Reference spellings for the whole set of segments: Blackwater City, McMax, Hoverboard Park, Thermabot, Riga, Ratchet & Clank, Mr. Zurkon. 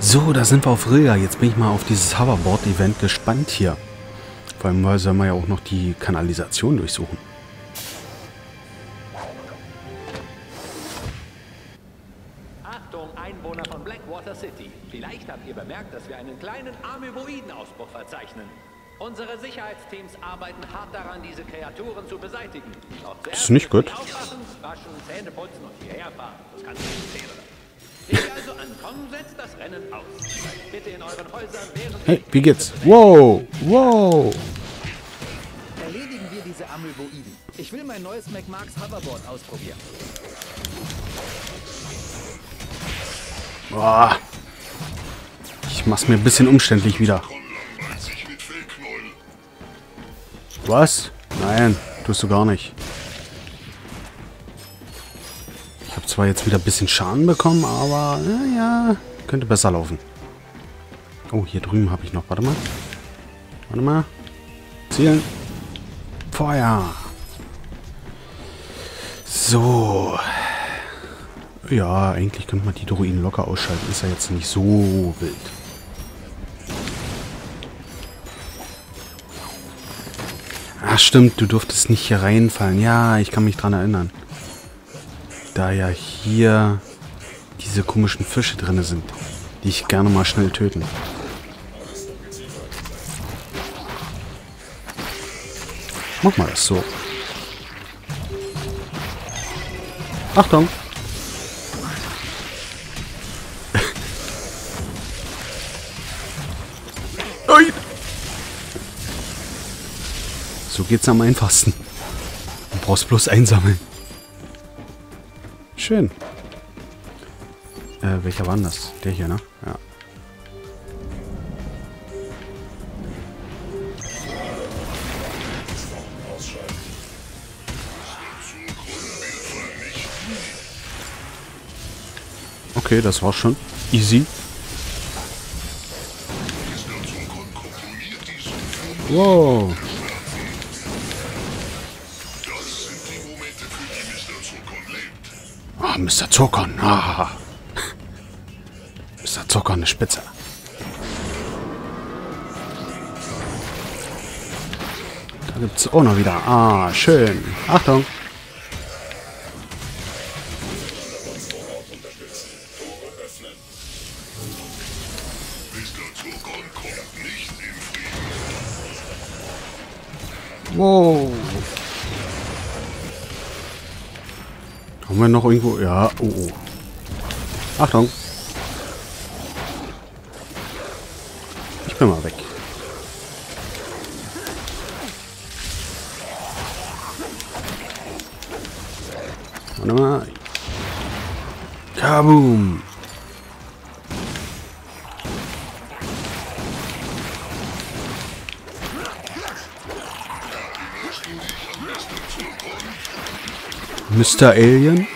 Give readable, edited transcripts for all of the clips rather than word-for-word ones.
So, da sind wir auf Riga. Jetzt bin ich mal auf dieses Hoverboard-Event gespannt hier. Vor allem, weil sollen wir ja auch noch die Kanalisation durchsuchen. Achtung, Einwohner von Blackwater City. Vielleicht habt ihr bemerkt, dass wir einen kleinen Amöboiden-Ausbruch verzeichnen. Unsere Sicherheitsteams arbeiten hart daran, diese Kreaturen zu beseitigen. Das ist nicht gut. Aufpassen, waschen, Zähne putzen und hierher fahren. Das kannst du nicht zählen. Wenn ihr also ankommen, setzt das Rennen aus. Seid bitte in euren Häusern, während... Hey, wie geht's? Wow, wow. Erledigen wir diese Amöboiden. Ich will mein neues McMax Hoverboard ausprobieren. Boah. Ich mach's mir ein bisschen umständlich wieder. Was? Nein, tust du gar nicht. Ich habe zwar jetzt wieder ein bisschen Schaden bekommen, aber naja, könnte besser laufen. Oh, hier drüben habe ich noch. Warte mal. Warte mal. Zielen. Feuer. So. Ja, eigentlich könnte man die Druiden locker ausschalten. Ist ja jetzt nicht so wild. Ach stimmt, du durftest nicht hier reinfallen. Ja, ich kann mich dran erinnern. Da ja hier diese komischen Fische drin sind, die ich gerne mal schnell töten. Mach mal das so. Achtung! So geht's am einfachsten. Du brauchst bloß einsammeln. Schön. Welcher war denn das? Der hier, ne? Ja. Okay, das war's schon. Easy. Wow. Mr. Zurkon. Ah. Mr. Zurkon ist spitze. Da gibt es auch noch wieder. Ah, schön. Achtung. Wow. Haben wir noch irgendwo... Ja, oh, oh. Achtung. Ich bin mal weg. Warte mal. Kaboom. Mr. Alien.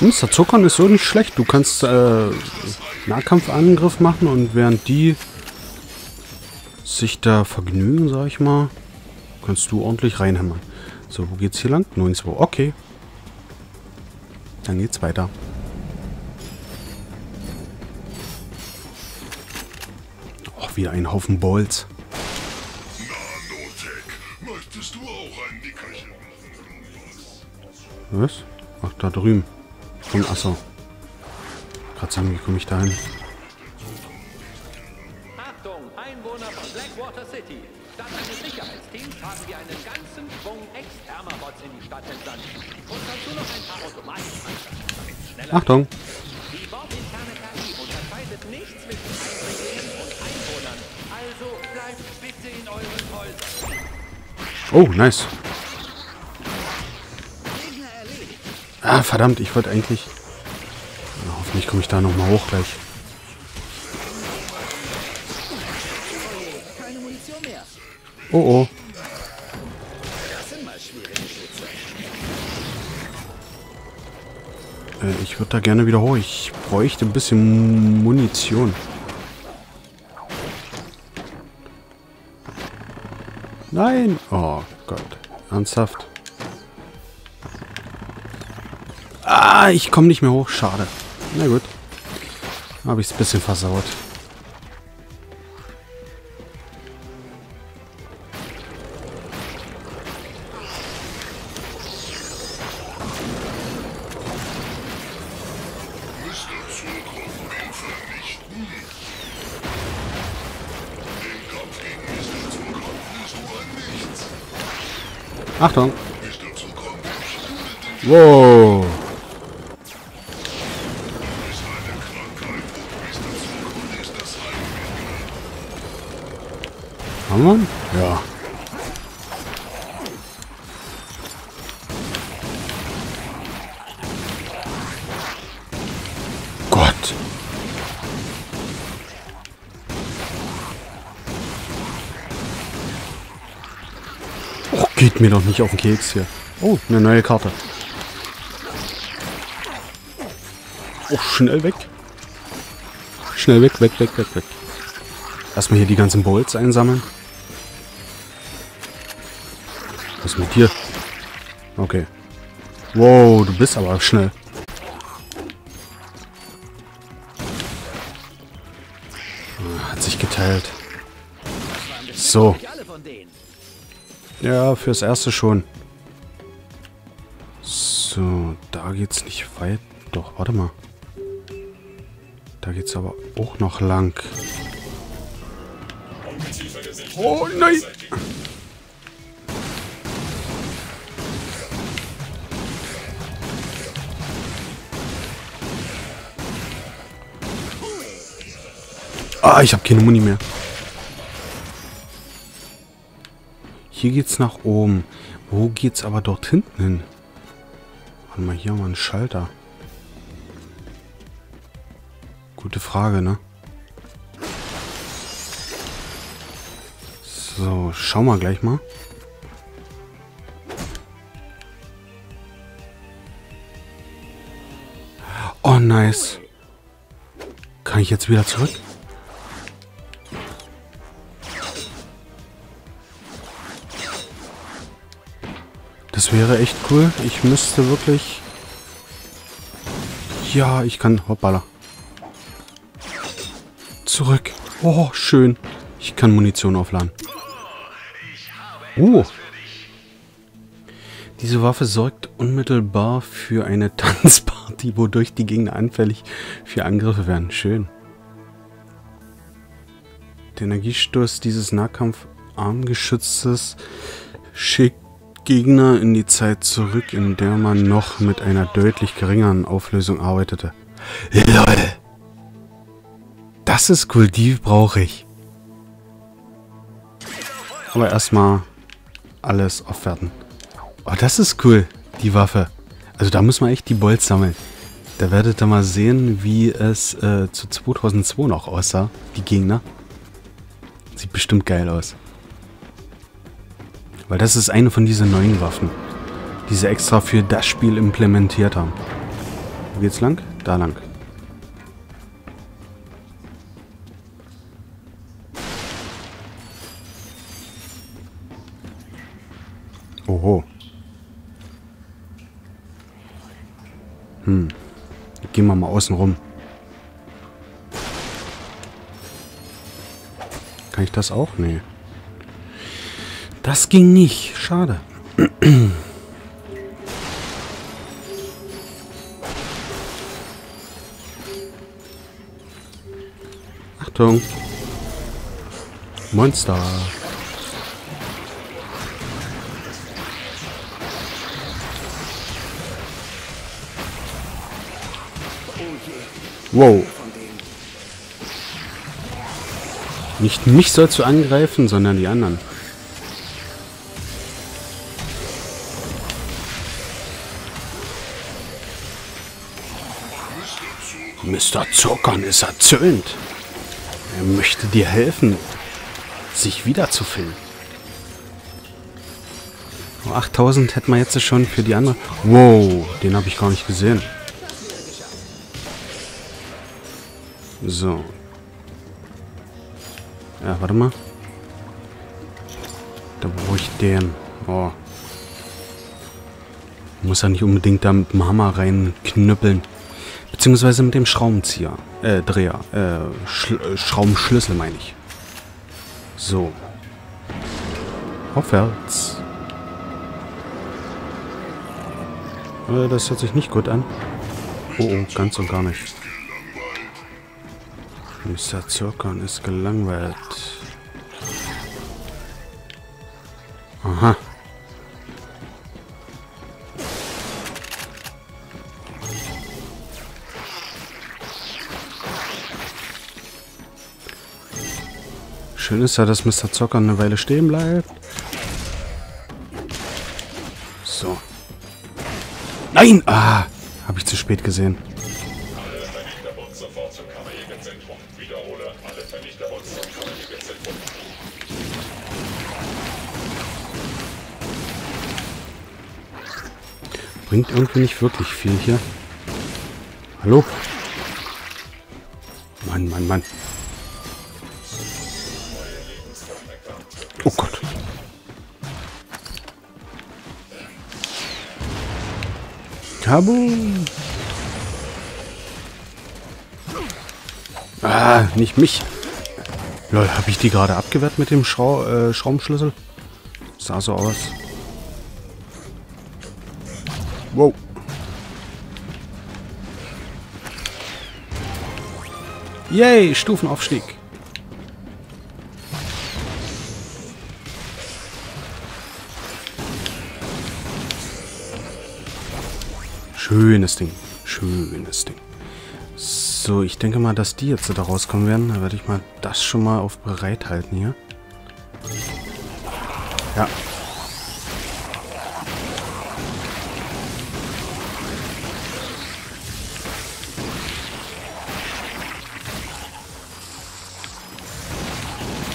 Mr. Zurkon ist so nicht schlecht. Du kannst Nahkampfangriff machen und während die sich da vergnügen, sag ich mal, kannst du ordentlich reinhämmern. So, wo geht's hier lang? 92. Okay. Dann geht's weiter. Och, wieder ein Haufen Bolts. Was? Ach, da drüben. Und achso. Gerade sagen, wie komme ich da hin? Achtung, Einwohner von Blackwater City. Statt eines Sicherheitsteams haben wir einen ganzen Schwung Ex-Thermabots in die Stadt entsandt. Und dazu noch ein paar Automaten. Achtung! Die bordinterne KI unterscheidet nichts zwischen Einrichtungen und Einwohnern. Also bleibt bitte in euren Häusern. Oh, nice. Ah, verdammt, ich wollte eigentlich... Na, hoffentlich komme ich da nochmal hoch gleich. Oh, oh. Ich würde da gerne wieder hoch. Ich bräuchte ein bisschen Munition. Nein! Oh Gott. Ernsthaft? Ah, ich komme nicht mehr hoch. Schade. Na gut. Habe ich es ein bisschen versaut. Achtung! Wow! Haben wir ihn? Ja. Gott! Oh, geht mir doch nicht auf den Keks hier. Oh, eine neue Karte. Oh, schnell weg. Schnell weg, weg, weg, weg, weg. Erstmal hier die ganzen Bolts einsammeln. Was ist mit dir? Okay. Wow, du bist aber schnell. Ah, hat sich geteilt. So. Ja, fürs Erste schon. So, da geht's nicht weit. Doch, warte mal. Da geht's aber auch noch lang. Oh nein! Ah, ich habe keine Muni mehr. Hier geht's nach oben. Wo geht's aber dort hinten hin? Warte mal, hier haben wir einen Schalter. Gute Frage, ne? So, schauen wir gleich mal. Oh, nice. Kann ich jetzt wieder zurück? Das wäre echt cool. Ich müsste wirklich... Ja, ich kann... Hoppala. Zurück. Oh, schön. Ich kann Munition aufladen. Oh. Diese Waffe sorgt unmittelbar für eine Tanzparty, wodurch die Gegner anfällig für Angriffe werden. Schön. Der Energiestoß dieses Nahkampfarmgeschützes schickt Gegner in die Zeit zurück, in der man noch mit einer deutlich geringeren Auflösung arbeitete. LOL. Das ist cool, die brauche ich. Aber erstmal alles aufwerten. Oh, das ist cool, die Waffe. Also da muss man echt die Bolts sammeln. Da werdet ihr mal sehen, wie es zu 2002 noch aussah, die Gegner. Sieht bestimmt geil aus. Weil das ist eine von diesen neuen Waffen, die sie extra für das Spiel implementiert haben. Wo geht's lang? Da lang. Oho. Hm. Gehen wir mal außen rum. Kann ich das auch? Nee. Das ging nicht. Schade. Achtung. Monster. Wow. Nicht mich sollst du angreifen, sondern die anderen. Mr. Zurkon ist erzürnt. Er möchte dir helfen, sich wiederzufinden. 8000 hätten wir jetzt schon für die andere. Wow, den habe ich gar nicht gesehen. So. Ja, warte mal. Da brauche ich den. Oh. Muss ja nicht unbedingt da mit dem Hammer reinknüppeln. Beziehungsweise mit dem Schraubenzieher. Dreher. Schraubenschlüssel meine ich. So. Aufwärts. Das hört sich nicht gut an. Oh, ganz und gar nicht. Mr. Zurkon ist gelangweilt. Aha. Schön ist ja, dass Mr. Zurkon eine Weile stehen bleibt. So. Nein! Ah! Habe ich zu spät gesehen. Bringt irgendwie nicht wirklich viel hier. Hallo? Mann, Mann, Mann. Oh Gott. Kaboom. Ah, nicht mich. Lol, habe ich die gerade abgewehrt mit dem Schraubenschlüssel? Sah so aus. Wow. Yay, Stufenaufstieg. Schönes Ding. Schönes Ding. So, ich denke mal, dass die jetzt da rauskommen werden. Da werde ich mal das schon mal auf bereit halten hier. Ja.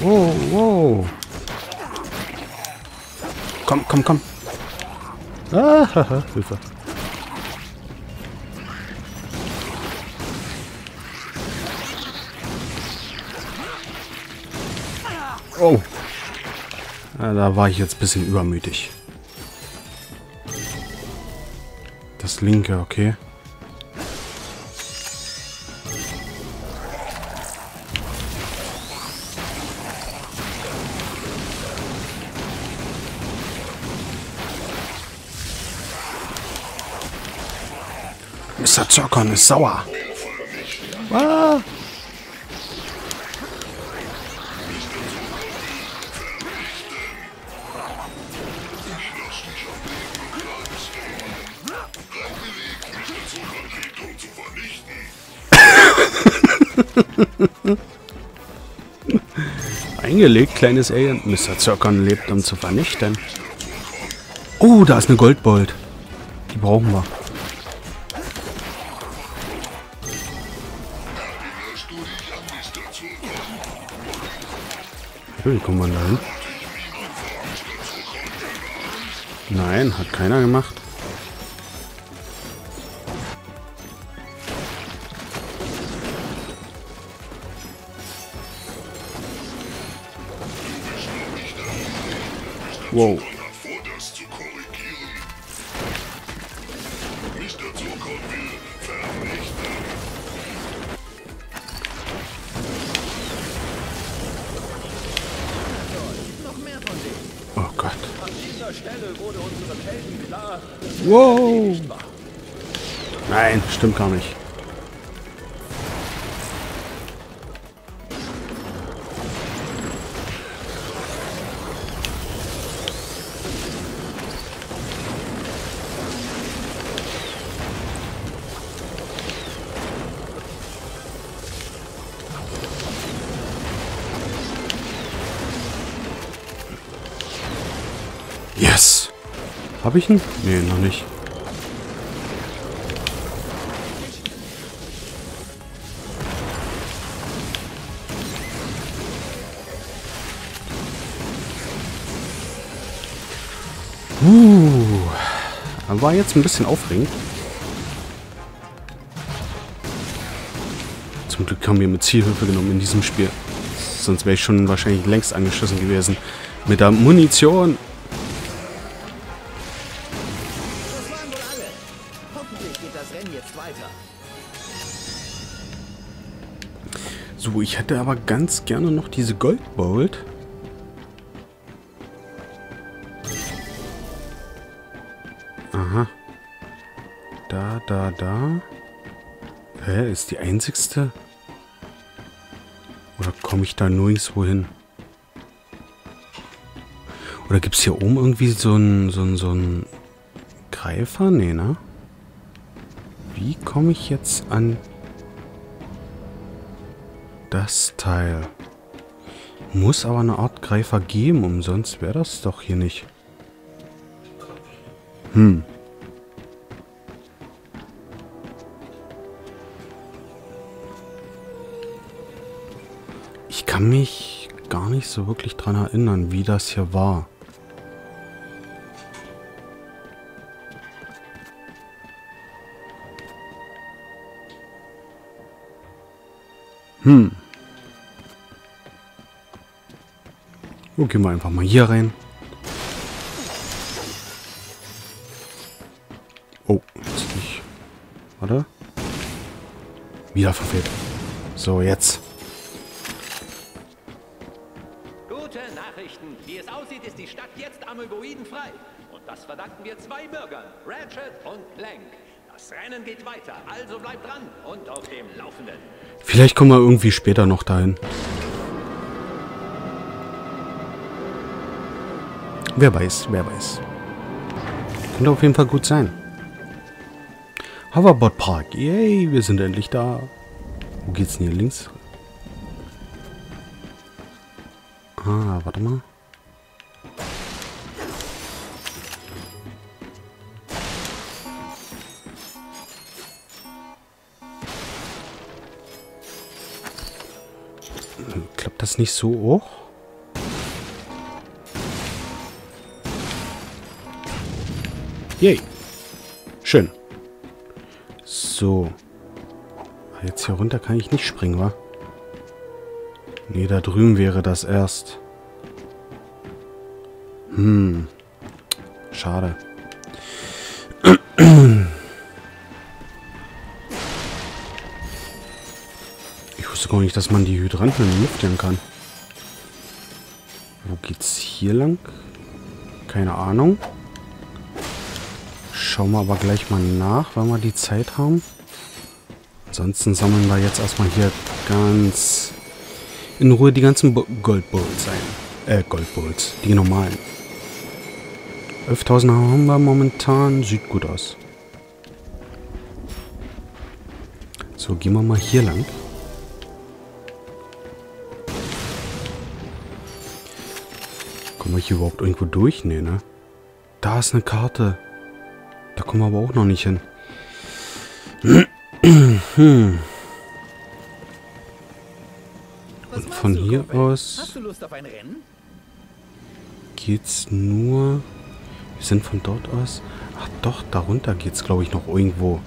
Wow, wow. Komm, komm, komm. Ah, haha, Hilfe. Oh. Ja, da war ich jetzt ein bisschen übermütig. Das linke, okay. Mr. Zurkon ist sauer. Ah. Eingelegt, kleines Alien. Mr. Zurkon lebt, um zu vernichten. Oh, da ist eine Goldbolt. Die brauchen wir. Wie kommt man da hin? Nein, hat keiner gemacht. Wow. Oh Gott. An dieser Stelle wurde unsere Helden klar. Wow. Nein, stimmt gar nicht. Yes! Hab ich ihn? Nee, noch nicht. War jetzt ein bisschen aufregend. Zum Glück haben wir mit Zielhilfe genommen in diesem Spiel. Sonst wäre ich schon wahrscheinlich längst angeschossen gewesen. Mit der Munition. gehen jetzt weiter. So, ich hätte aber ganz gerne noch diese Goldbolt. Aha. Da, da, da. Hä, ist die einzigste? Oder komme ich da nirgendwo hin? Oder gibt es hier oben irgendwie so einen Greifer? Nee, ne? Wie komme ich jetzt an das Teil? Muss aber eine Art Greifer geben, umsonst wäre das doch hier nicht. Hm. Ich kann mich gar nicht so wirklich dran erinnern, wie das hier war. Hm. So, gehen wir einfach mal hier rein. Oh, jetzt nicht. Warte. Wieder verfehlt. So, jetzt. Gute Nachrichten. Wie es aussieht, ist die Stadt jetzt amoeboidenfrei. Und das verdanken wir zwei Bürgern, Ratchet und Clank. Das Rennen geht weiter, also bleibt dran und auf dem Laufenden. Vielleicht kommen wir irgendwie später noch dahin. Wer weiß, wer weiß. Könnte auf jeden Fall gut sein. Hoverboard Park, yay, wir sind endlich da. Wo geht's denn hier links? Ah, warte mal. Klappt das nicht so hoch? Yay. Schön. So. Jetzt hier runter kann ich nicht springen, wa? Nee, da drüben wäre das erst. Hm. Schade. Ich wusste gar nicht, dass man die Hydranten in die Luft nehmen kann. Wo geht's hier lang? Keine Ahnung. Schauen wir aber gleich mal nach, wenn wir die Zeit haben. Ansonsten sammeln wir jetzt erstmal hier ganz in Ruhe die ganzen Goldbulls ein. Goldbulls, die normalen. 11.000 haben wir momentan, sieht gut aus. So, gehen wir mal hier lang. Kommen wir hier überhaupt irgendwo durch? Nee, ne? Da ist eine Karte. Da kommen wir aber auch noch nicht hin. Hm. Und von hier aus geht's nur. Wir sind von dort aus. Ach doch, darunter geht's, glaube ich, noch irgendwo.